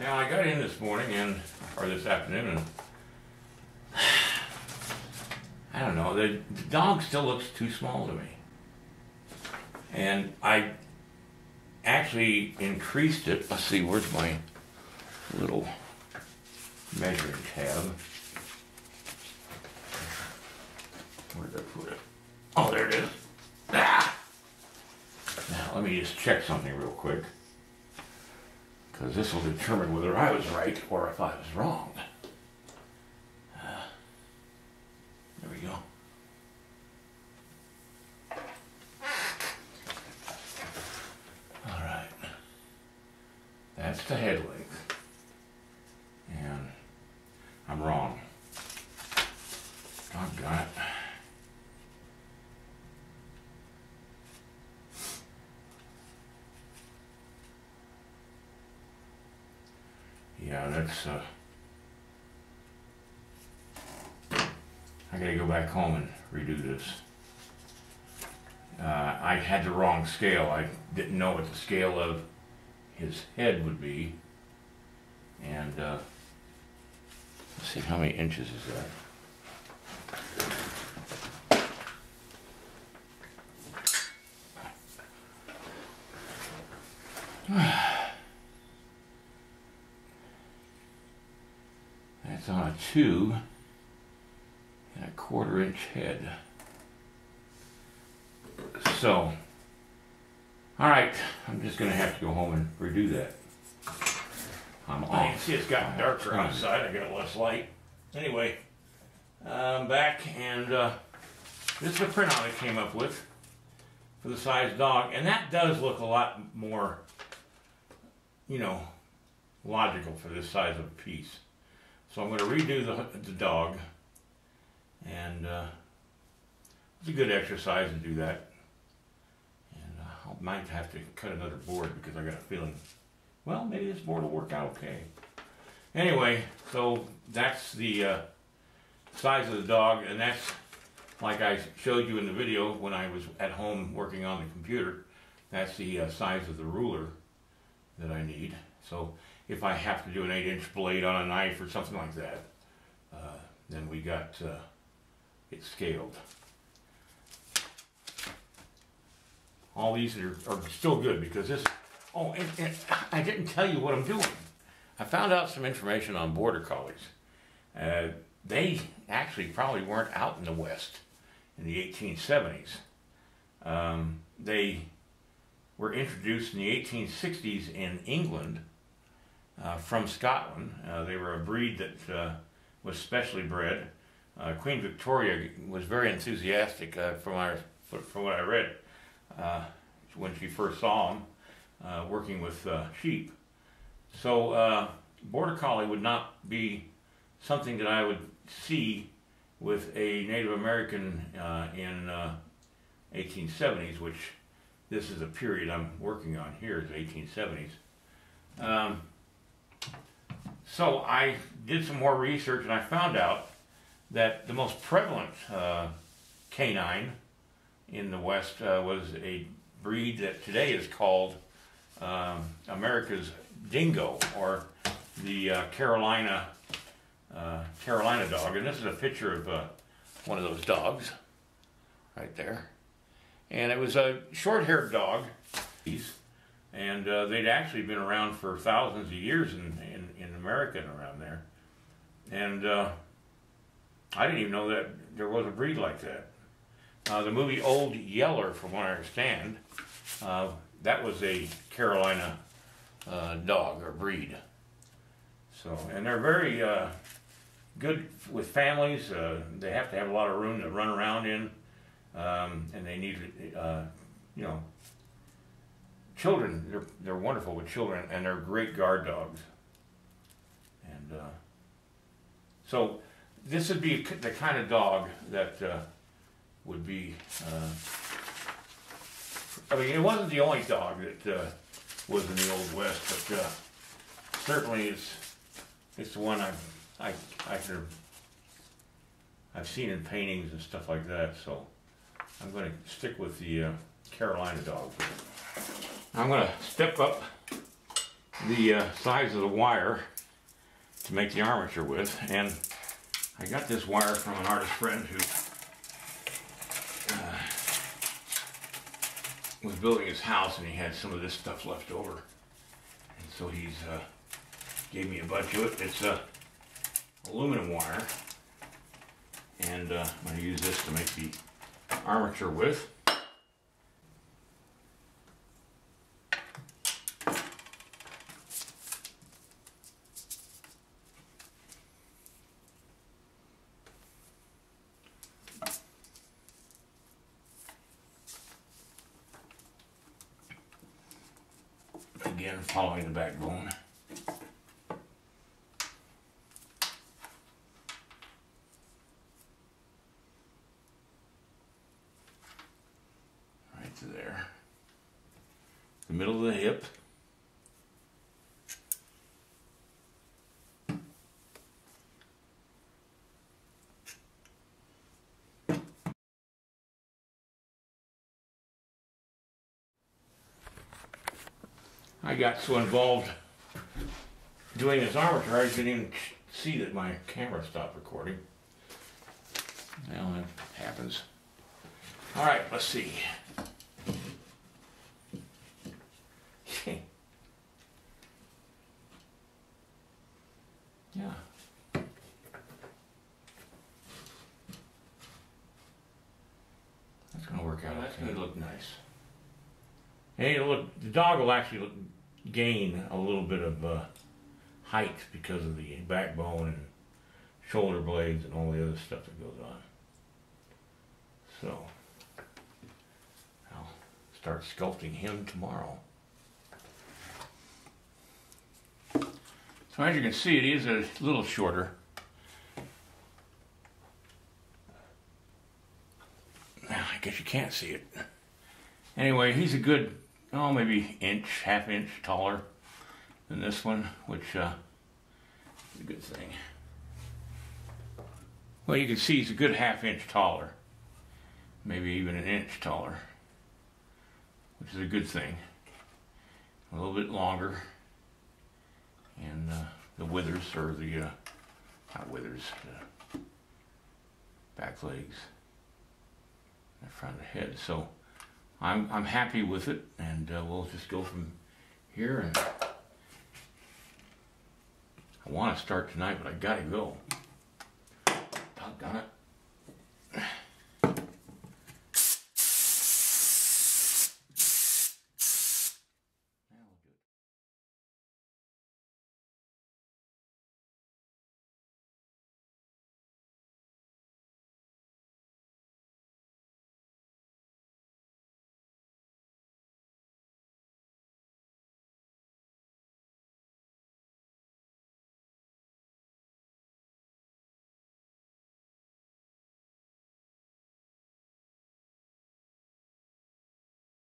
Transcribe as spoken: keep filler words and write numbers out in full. Now I got in this morning and or this afternoon and I don't know, the, the dog still looks too small to me. And I actually increased it. Let's see, where's my little measuring tab? Where did I put it? Oh, there it is. Ah! Now, let me just check something real quick, because this will determine whether I was right or if I was wrong. Uh, there we go. All right. That's the head length. And I'm wrong. Doggone it. Yeah, that's, uh, I gotta go back home and redo this. Uh, I had the wrong scale. I didn't know what the scale of his head would be. And, uh, let's see, how many inches is that? Ah. On a two and a quarter inch head. So, all right, I'm just gonna have to go home and redo that. I'm off. I can see it's gotten darker on the side. I got less light. Anyway, I'm back, and uh, this is the printout I came up with for the size dog, and that does look a lot more, you know, logical for this size of a piece. So I'm going to redo the, the dog, and uh, it's a good exercise to do that. And uh, I might have to cut another board because I got a feeling, well, maybe this board will work out okay. Anyway, so that's the uh, size of the dog, and that's like I showed you in the video when I was at home working on the computer. That's the uh, size of the ruler that I need. So if I have to do an eight inch blade on a knife or something like that, uh, then we got uh, it scaled. All these are, are still good because this, oh, and, and I didn't tell you what I'm doing. I found out some information on Border Collies. Uh, they actually probably weren't out in the West in the eighteen seventies. Um, they were introduced in the eighteen sixties in England uh, from Scotland. Uh, they were a breed that uh, was specially bred. Uh, Queen Victoria was very enthusiastic uh, from, our, from what I read uh, when she first saw them uh, working with uh, sheep. So uh, Border Collie would not be something that I would see with a Native American uh, in uh, eighteen seventies, which this is a period I'm working on here, is eighteen seventies. Um, so I did some more research and I found out that the most prevalent uh, canine in the West uh, was a breed that today is called um, America's Dingo, or the uh, Carolina, uh, Carolina Dog. And this is a picture of uh, one of those dogs right there. And it was a short-haired dog, and uh, they'd actually been around for thousands of years in, in, in America and around there. And uh, I didn't even know that there was a breed like that. Uh, the movie Old Yeller, from what I understand, uh, that was a Carolina uh, dog or breed. So, and they're very uh, good with families. Uh, they have to have a lot of room to run around in. Um, and they need, uh, you know, children. They're, they're wonderful with children, and they're great guard dogs. And uh, so this would be the kind of dog that uh, would be, uh, I mean, it wasn't the only dog that uh, was in the Old West, but uh, certainly it's, it's the one I've, I, I could, I've seen in paintings and stuff like that, so I'm going to stick with the uh, Carolina Dog. I'm going to step up the uh, size of the wire to make the armature with, and I got this wire from an artist friend who uh, was building his house, and he had some of this stuff left over, and so he's uh, gave me a bunch of it. It's uh, aluminum wire, and uh, I'm going to use this to make the armature with. Again, following the backbone. Right to there. The middle of the hip. I got so involved doing this armature, I didn't even see that my camera stopped recording. Well, that happens. All right, let's see. Yeah. That's gonna work out. That's gonna look nice. And it'll look, the dog will actually look, gain a little bit of uh, height because of the backbone and shoulder blades and all the other stuff that goes on. So, I'll start sculpting him tomorrow. So as you can see, it is a little shorter. I guess you can't see it. Anyway, he's a good, oh, maybe inch, half inch taller than this one, which uh, is a good thing. Well, you can see he's a good half inch taller, maybe even an inch taller, which is a good thing. A little bit longer, and uh, the withers, or the, uh, not withers, the back legs, in front of the head. So I'm, I'm happy with it, and uh, we'll just go from here. And I want to start tonight, but I gotta go. Doggone it.